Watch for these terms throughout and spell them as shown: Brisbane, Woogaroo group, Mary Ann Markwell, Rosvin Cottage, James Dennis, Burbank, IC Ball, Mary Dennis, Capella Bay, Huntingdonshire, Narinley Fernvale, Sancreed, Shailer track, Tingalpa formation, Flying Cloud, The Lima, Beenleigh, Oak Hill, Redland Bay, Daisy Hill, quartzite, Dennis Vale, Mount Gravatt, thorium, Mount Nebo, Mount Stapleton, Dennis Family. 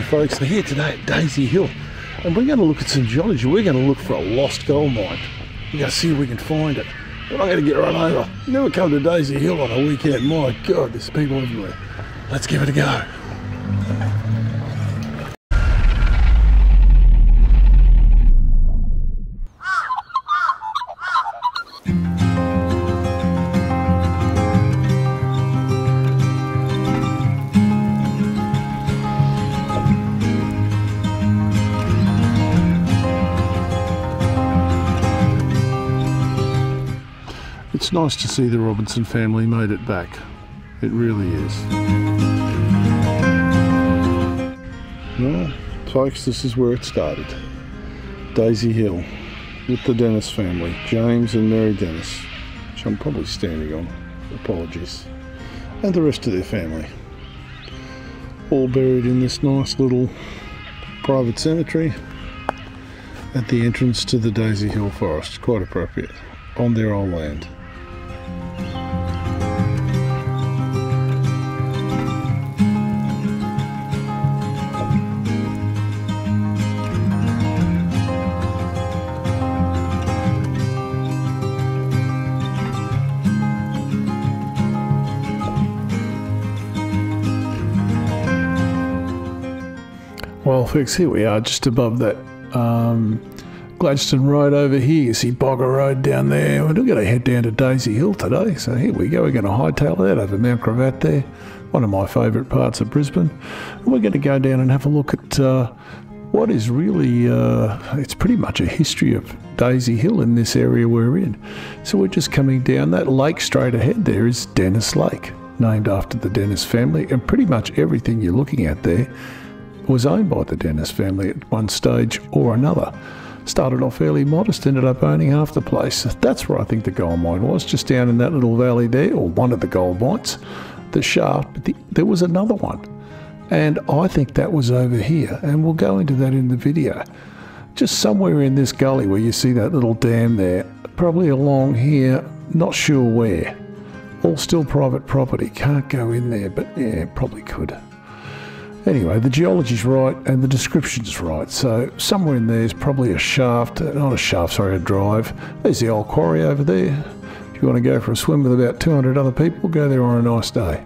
G'day folks, we're here today at Daisy Hill and we're going to look at some geology. We're going to look for a lost gold mine. We're going to see if we can find it. We're not going to get run over. Never come to Daisy Hill on a weekend. My God, there's people everywhere. Let's give it a go. It's nice to see the Robinson family made it back. It really is. Well, folks, this is where it started. Daisy Hill with the Dennis family, James and Mary Dennis, which I'm probably standing on, apologies, and the rest of their family. All buried in this nice little private cemetery at the entrance to the Daisy Hill forest, quite appropriate, on their old land. Well folks, here we are just above that Gladstone Road over here. You see Bogger Road down there. We're going to head down to Daisy Hill today, so here we go. We're going to hightail that over Mount Gravatt there, one of my favourite parts of Brisbane. And we're going to go down and have a look at what is really, it's pretty much a history of Daisy Hill in this area we're in. So we're just coming down that lake straight ahead. There is Dennis Lake, named after the Dennis family, and pretty much everything you're looking at there was owned by the Dennis family at one stage or another. Started off fairly modest, ended up owning half the place. That's where I think the gold mine was, just down in that little valley there, or one of the gold mines, the shaft, but there was another one. And I think that was over here, and we'll go into that in the video. Just somewhere in this gully where you see that little dam there, probably along here, not sure where. All still private property, can't go in there, but yeah, probably could. Anyway, the geology's right and the description's right, so somewhere in there is probably a shaft, not a shaft, sorry, a drive. There's the old quarry over there. If you want to go for a swim with about 200 other people, go there on a nice day.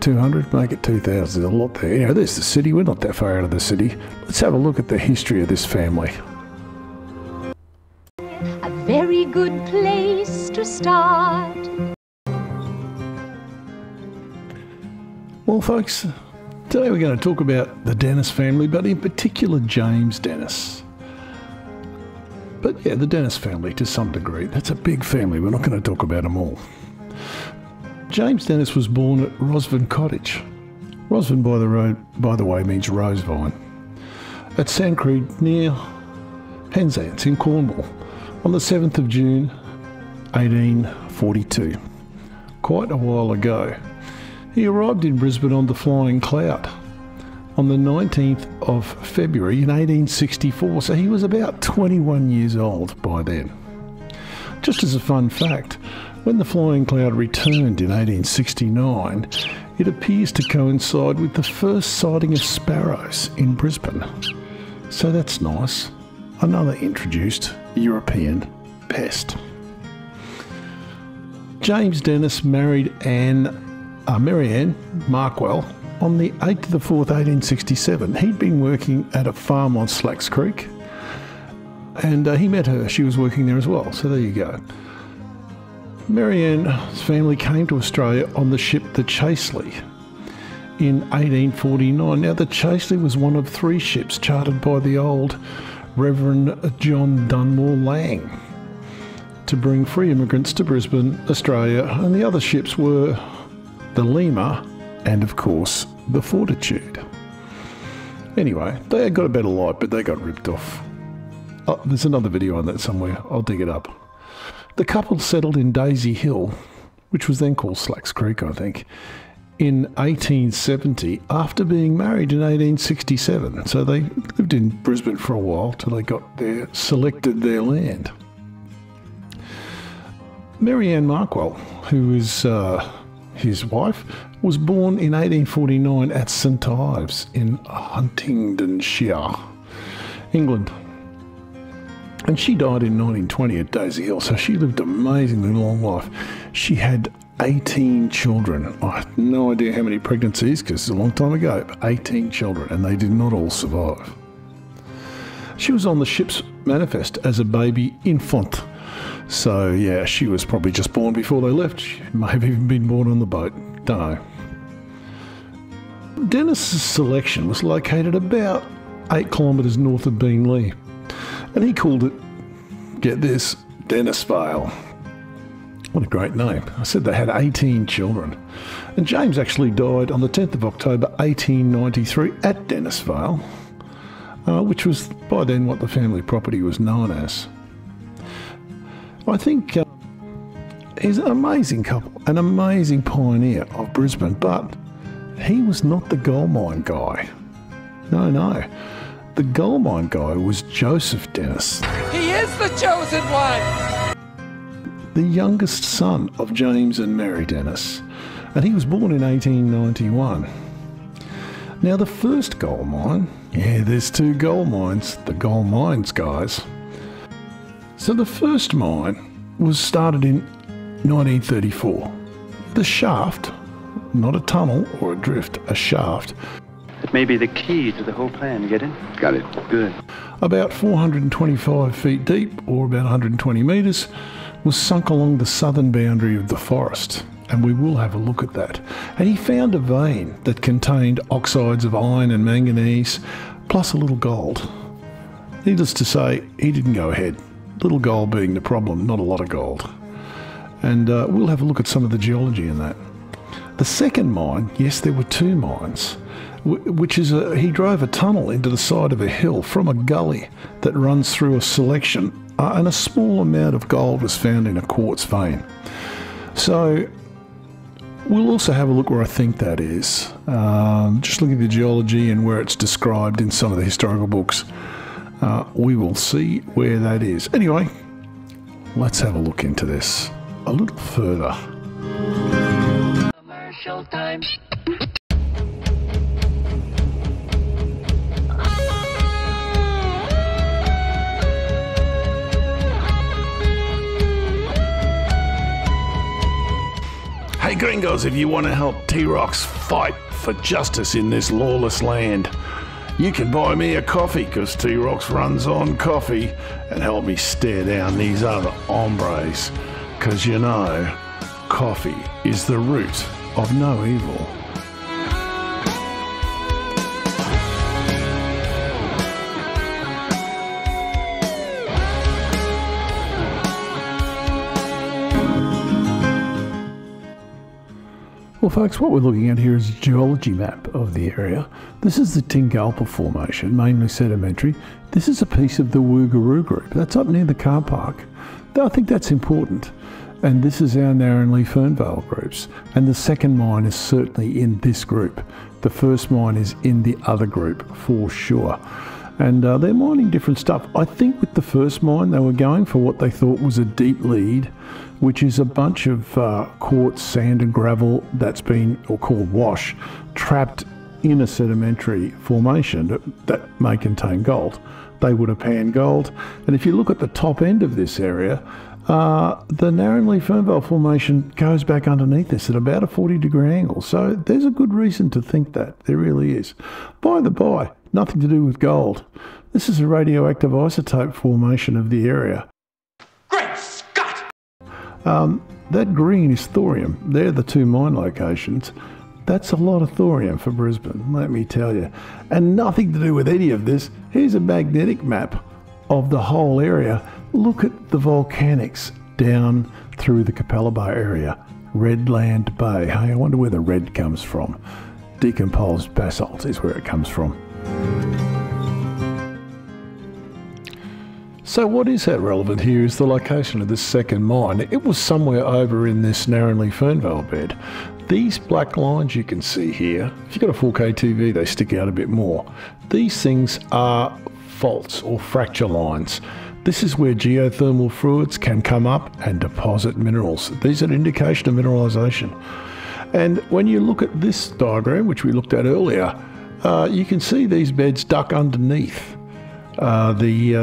200, make it 2,000, there's a lot there. Anyway, there's the city, we're not that far out of the city. Let's have a look at the history of this family. A very good place to start. Well, folks, today we're going to talk about the Dennis family, but in particular James Dennis. But yeah, the Dennis family to some degree. That's a big family. We're not going to talk about them all. James Dennis was born at Rosvin Cottage. Rosvin, by the way, means rose vine. At Sancreed near Penzance in Cornwall on the 7th of June, 1842. Quite a while ago. He arrived in Brisbane on the Flying Cloud on the 19th of February in 1864, so he was about 21 years old by then. Just as a fun fact, when the Flying Cloud returned in 1869, it appears to coincide with the first sighting of sparrows in Brisbane. So that's nice, another introduced European pest. James Dennis married Mary Ann Markwell on the 8th of the 4th, 1867. He'd been working at a farm on Slacks Creek and he met her. She was working there as well, so there you go. Mary Ann's family came to Australia on the ship the Chasley in 1849. Now the Chasley was one of three ships chartered by the old Reverend John Dunmore Lang to bring free immigrants to Brisbane, Australia, and the other ships were the Lima, and of course, the Fortitude. Anyway, they had got a better life, but they got ripped off. Oh, there's another video on that somewhere. I'll dig it up. The couple settled in Daisy Hill, which was then called Slacks Creek, I think, in 1870 after being married in 1867. So they lived in Brisbane for a while till they got there, selected their land. Mary Ann Markwell, who is his wife, was born in 1849 at St. Ives in Huntingdonshire, England. And she died in 1920 at Daisy Hill, so she lived an amazingly long life. She had 18 children. I had no idea how many pregnancies, because it's a long time ago, but 18 children, and they did not all survive. She was on the ship's manifest as a baby infant. So yeah, she was probably just born before they left. She may have even been born on the boat. Don't know. Dennis's selection was located about 8 kilometres north of Beenleigh, and he called it, get this, Dennis Vale. What a great name. I said they had 18 children. And James actually died on the 10th of October 1893 at Dennis Vale, which was by then what the family property was known as. I think he's an amazing couple, an amazing pioneer of Brisbane, but he was not the gold mine guy. No, no. The gold mine guy was Joseph Dennis. He is the chosen one! The youngest son of James and Mary Dennis, and he was born in 1891. Now, the first gold mine, yeah, there's two gold mines, the gold mines guys. So the first mine was started in 1934. The shaft, not a tunnel or a drift, a shaft. It may be the key to the whole plan, you get it? Got it. Good. About 425 feet deep, or about 120 metres, was sunk along the southern boundary of the forest, and we will have a look at that. And he found a vein that contained oxides of iron and manganese, plus a little gold. Needless to say, he didn't go ahead. Little gold being the problem, not a lot of gold. And we'll have a look at some of the geology in that. The second mine, yes, there were two mines, which is he drove a tunnel into the side of a hill from a gully that runs through a selection, and a small amount of gold was found in a quartz vein. So we'll also have a look where I think that is, just looking at the geology and where it's described in some of the historical books. We will see where that is. Anyway, let's have a look into this a little further. Commercial time. Hey gringos, if you want to help T-Rox fight for justice in this lawless land, you can buy me a coffee, because T-Rox runs on coffee, and help me stare down these other hombres. Because you know, coffee is the root of no evil. Well folks, what we're looking at here is a geology map of the area. This is the Tingalpa formation, mainly sedimentary. This is a piece of the Woogaroo group. That's up near the car park. I think that's important. And this is our Narinley Fernvale groups. And the second mine is certainly in this group. The first mine is in the other group for sure. And they're mining different stuff. I think with the first mine, they were going for what they thought was a deep lead, which is a bunch of quartz, sand and gravel that's been, or called wash, trapped in a sedimentary formation that may contain gold. They would have panned gold. And if you look at the top end of this area, the Narinley Fernvale formation goes back underneath this at about a 40-degree angle. So there's a good reason to think that. There really is. By the by, nothing to do with gold. This is a radioactive isotope formation of the area. Great Scott! That green is thorium. They're the two mine locations. That's a lot of thorium for Brisbane, let me tell you. And nothing to do with any of this. Here's a magnetic map of the whole area. Look at the volcanics down through the Capella Bay area. Redland Bay. Hey, I wonder where the red comes from. Decomposed basalt is where it comes from. So what is that relevant here is the location of this second mine. It was somewhere over in this Narinley Fernvale bed. These black lines you can see here, if you've got a 4K TV they stick out a bit more. These things are faults or fracture lines. This is where geothermal fluids can come up and deposit minerals. These are an indication of mineralisation. And when you look at this diagram, which we looked at earlier, you can see these beds duck underneath the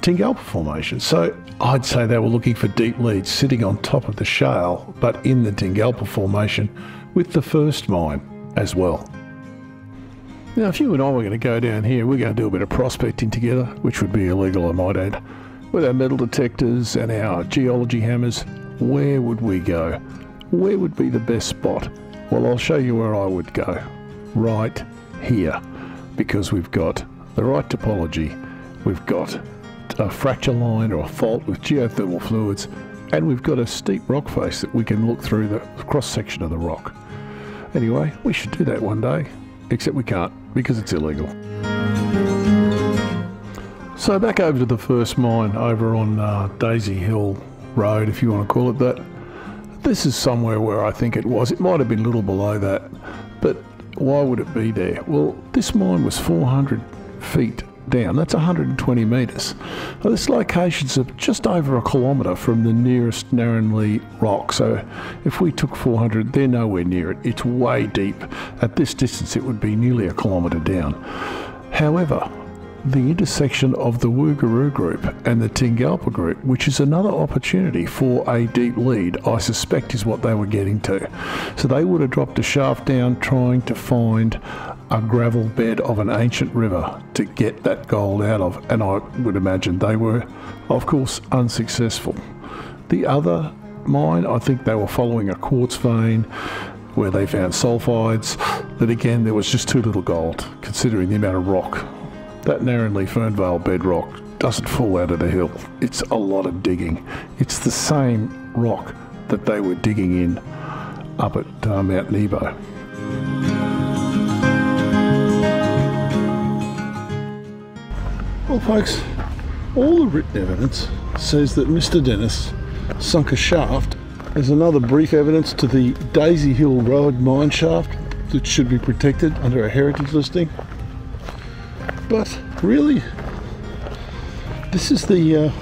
Tingalpa formation. So I'd say they were looking for deep leads sitting on top of the shale, but in the Tingalpa formation with the first mine as well. Now, if you and I were going to go down here, we're going to do a bit of prospecting together, which would be illegal, I might add. With our metal detectors and our geology hammers, where would we go? Where would be the best spot? Well, I'll show you where I would go. Right here, because we've got the right topology, we've got a fracture line or a fault with geothermal fluids, and we've got a steep rock face that we can look through the cross-section of the rock. Anyway, we should do that one day, except we can't because it's illegal. So back over to the first mine over on Daisy Hill Road, if you want to call it that. This is somewhere where I think it was. It might have been a little below that, but why would it be there? Well, this mine was 400 feet down. That's 120 metres. Now, this location's just over a kilometre from the nearest Narinley rock. So if we took 400, they're nowhere near it. It's way deep. At this distance, it would be nearly a kilometre down. However, the intersection of the Woogaroo group and the Tingalpa group, which is another opportunity for a deep lead, I suspect is what they were getting to. So they would have dropped a shaft down trying to find a gravel bed of an ancient river to get that gold out of, and I would imagine they were, of course, unsuccessful. The other mine, I think they were following a quartz vein where they found sulfides, but again, there was just too little gold considering the amount of rock. That Narinley Fernvale bedrock doesn't fall out of the hill. It's a lot of digging. It's the same rock that they were digging in up at Mount Nebo. Well, folks, all the written evidence says that Mr. Dennis sunk a shaft. There's another brief evidence to the Daisy Hill Road mine shaft that should be protected under a heritage listing. But really, this is the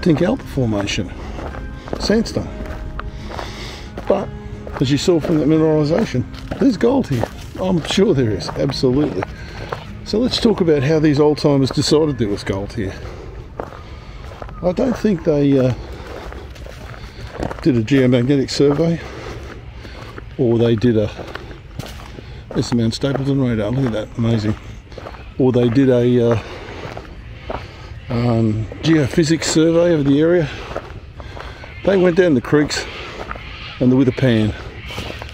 Tingalpa formation, sandstone. But as you saw from that mineralisation, there's gold here. I'm sure there is, absolutely. So let's talk about how these old-timers decided there was gold here. I don't think they did a geomagnetic survey, or they did a... There's the Mount Stapleton radar, look at that, amazing. Or they did a geophysics survey of the area. They went down the creeks and with a pan,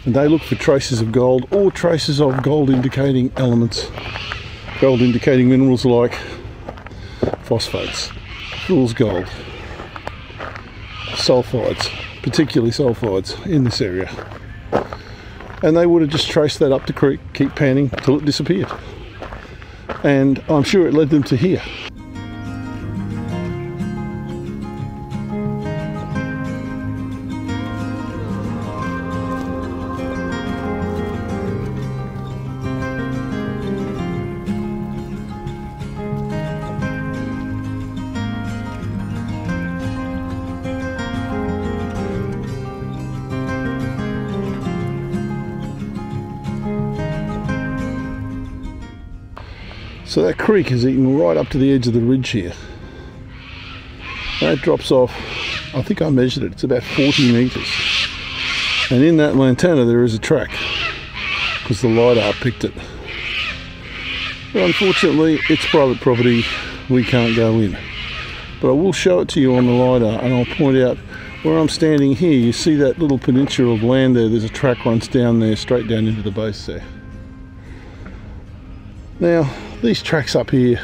and they looked for traces of gold or traces of gold indicating elements. Gold indicating minerals like phosphates, fool's gold, sulfides, particularly sulfides in this area. And they would have just traced that up the creek, keep panning till it disappeared. And I'm sure it led them to here. So that creek has eaten right up to the edge of the ridge here. That drops off, I think I measured it, it's about 40 metres. And in that lantana there is a track, because the LiDAR picked it. But unfortunately, it's private property, we can't go in. But I will show it to you on the LiDAR, and I'll point out where I'm standing here, you see that little peninsula of land there, there's a track runs down there, straight down into the base there. Now, these tracks up here,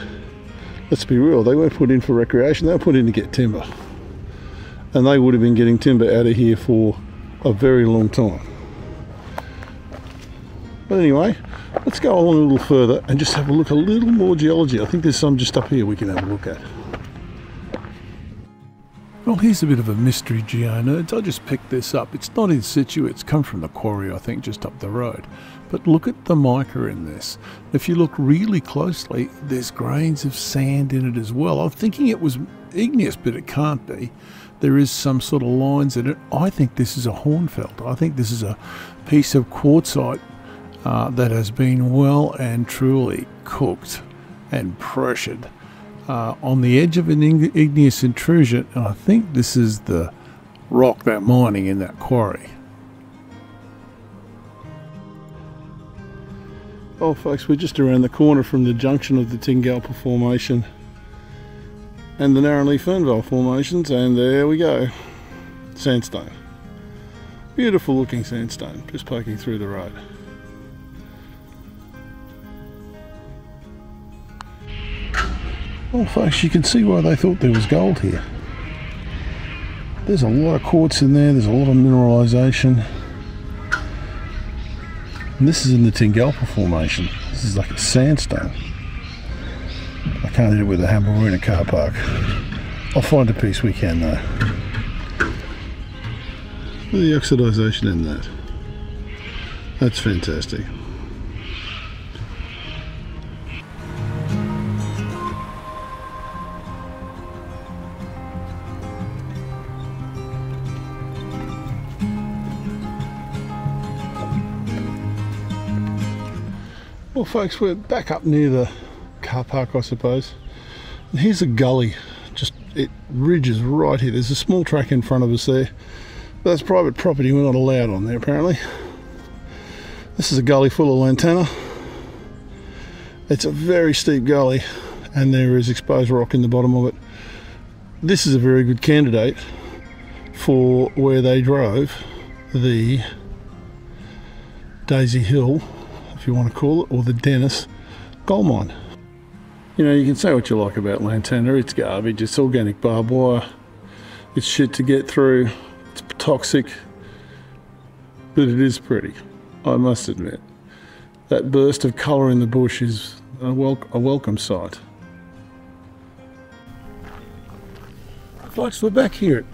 let's be real, they weren't put in for recreation, they were put in to get timber. And they would have been getting timber out of here for a very long time. But anyway, let's go along a little further and just have a look, a little more geology. I think there's some just up here we can have a look at. Well, here's a bit of a mystery, GeoNerds. I just picked this up. It's not in situ, it's come from the quarry, I think, just up the road. But look at the mica in this. If you look really closely, there's grains of sand in it as well. I'm thinking it was igneous, but it can't be. there is some sort of lines in it. I think this is a hornfeld. I think this is a piece of quartzite that has been well and truly cooked and pressured on the edge of an igneous intrusion, and I think this is the rock they're mining in that quarry. Well, folks, we're just around the corner from the junction of the Tingalpa formation and the Narinley Fernvale formations, and there we go. Sandstone. Beautiful looking sandstone, just poking through the road. Well, folks, you can see why they thought there was gold here. There's a lot of quartz in there, there's a lot of mineralization. And this is in the Tingalpa formation. This is like a sandstone. I can't hit it with a hammer or in a car park. I'll find a piece we can though. The oxidisation in that. That's fantastic. Well, folks, we're back up near the car park, I suppose. And here's a gully, just it ridges right here. There's a small track in front of us there. That's private property, we're not allowed on there apparently. This is a gully full of lantana. It's a very steep gully and there is exposed rock in the bottom of it. This is a very good candidate for where they drove the Daisy Hill, if you want to call it, or the Dennis gold mine. You know, you can say what you like about lantana, it's garbage, it's organic barbed wire, it's shit to get through, it's toxic, but it is pretty, I must admit. That burst of colour in the bush is a welcome sight. Folks, we're back here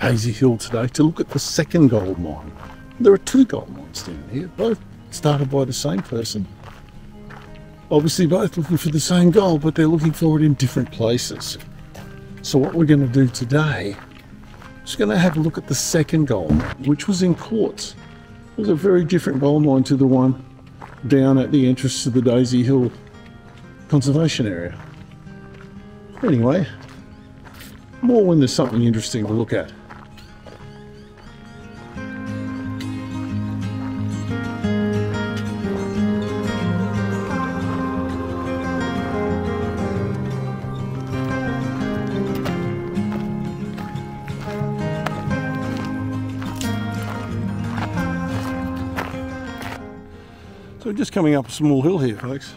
at Daisy Hill today to look at the second gold mine. There are two gold mines down here, both started by the same person. Obviously both looking for the same goal, but they're looking for it in different places. So what we're going to do today is going to have a look at the second goal, which was in quartz. It was a very different gold mine to the one down at the entrance to the Daisy Hill conservation area. Anyway, more when there's something interesting to look at. Just coming up a small hill here, folks,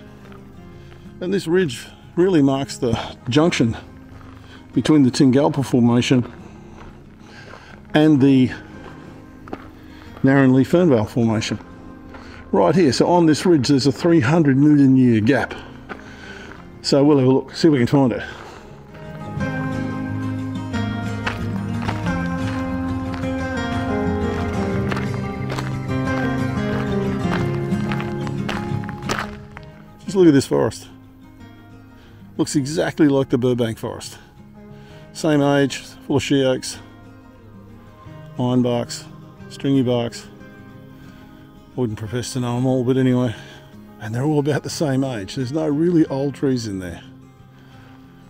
and this ridge really marks the junction between the Tingalpa formation and the Narinley Fernvale formation right here. So on this ridge there's a 300 million year gap, so we'll have a look, see if we can find it. Look at this forest. Looks exactly like the Burbank forest. Same age, full of she oaks, iron barks, stringy barks. Wouldn't profess to know them all, but anyway. And they're all about the same age. There's no really old trees in there.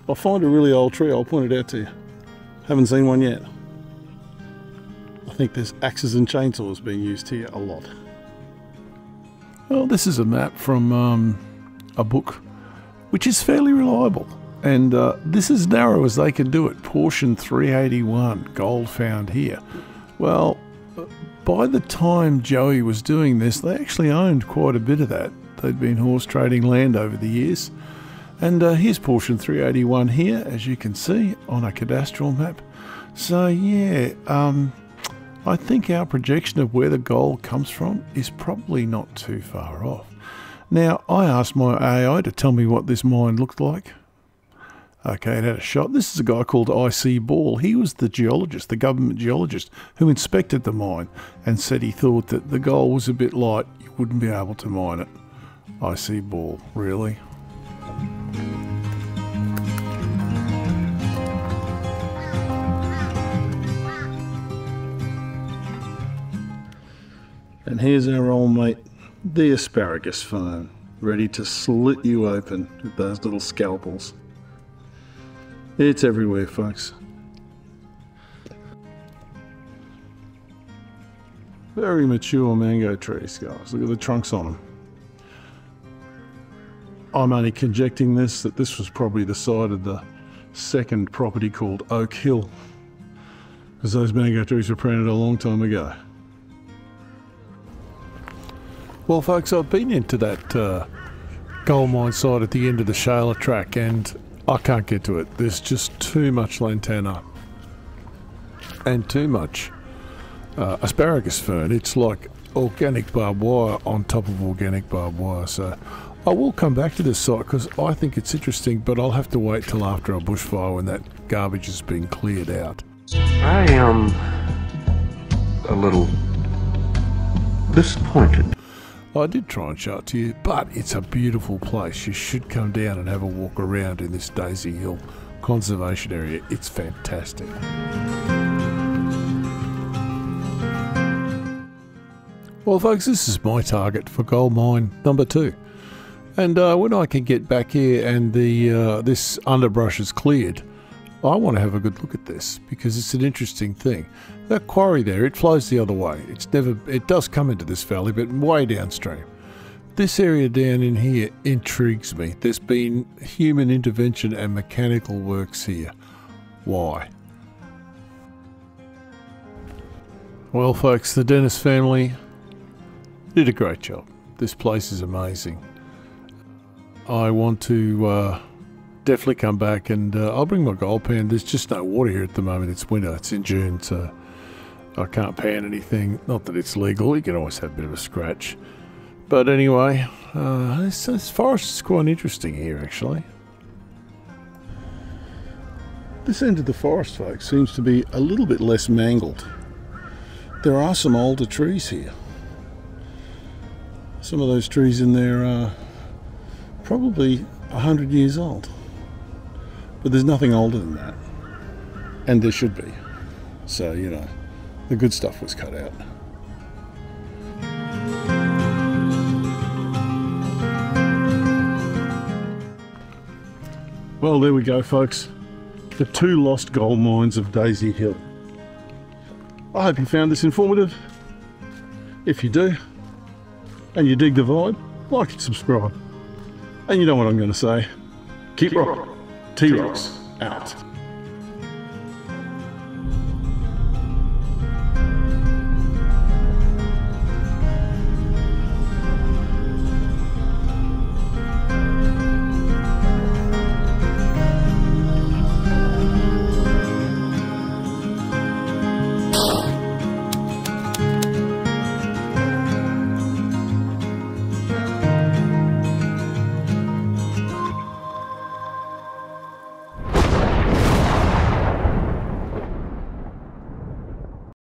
If I find a really old tree, I'll point it out to you. Haven't seen one yet. I think there's axes and chainsaws being used here a lot. Well, this is a map from a book which is fairly reliable, and this is narrow as they can do it. Portion 381, gold found here. Well, by the time Joey was doing this, they actually owned quite a bit of that. They'd been horse trading land over the years, and here's portion 381 here, as you can see on a cadastral map. So yeah, I think our projection of where the gold comes from is probably not too far off. Now, I asked my AI to tell me what this mine looked like. Okay, it had a shot. This is a guy called IC Ball. He was the geologist, the government geologist, who inspected the mine and said he thought that the gold was a bit light. You wouldn't be able to mine it. IC Ball, really? And here's our old mate, the asparagus farm, ready to slit you open with those little scalpels. It's everywhere, folks. Very mature mango trees, guys. Look at the trunks on them. I'm only conjecting this, that this was probably the side of the second property called Oak Hill, because those mango trees were planted a long time ago. Well, folks, I've been into that gold mine site at the end of the Shailer track, and I can't get to it. There's just too much lantana and too much asparagus fern. It's like organic barbed wire on top of organic barbed wire. So I will come back to this site because I think it's interesting, but I'll have to wait till after a bushfire when that garbage has been cleared out. I am a little disappointed. I did try and show it to you, but it's a beautiful place. You should come down and have a walk around in this Daisy Hill conservation area. It's fantastic. Well, folks, this is my target for gold mine number 2. And when I can get back here and the this underbrush is cleared, I want to have a good look at this because it's an interesting thing. That quarry there, it flows the other way. It does come into this valley, but way downstream. This area down in here intrigues me. There's been human intervention and mechanical works here. Why? Well, folks, the Dennis family did a great job. This place is amazing. I want to definitely come back, and I'll bring my gold pan. There's just no water here at the moment. It's winter, it's in June, so I can't pan anything. Not that it's legal, you can always have a bit of a scratch. But anyway, this forest is quite interesting here, actually. This end of the forest, folks, seems to be a little bit less mangled. There are some older trees here. Some of those trees in there are probably 100 years old. But there's nothing older than that, and there should be. So, you know, the good stuff was cut out. Well, there we go, folks. The 2 lost gold mines of Daisy Hill. I hope you found this informative. If you do, and you dig the vibe, like and subscribe. And you know what I'm going to say. Keep rocking. T-Rocks out.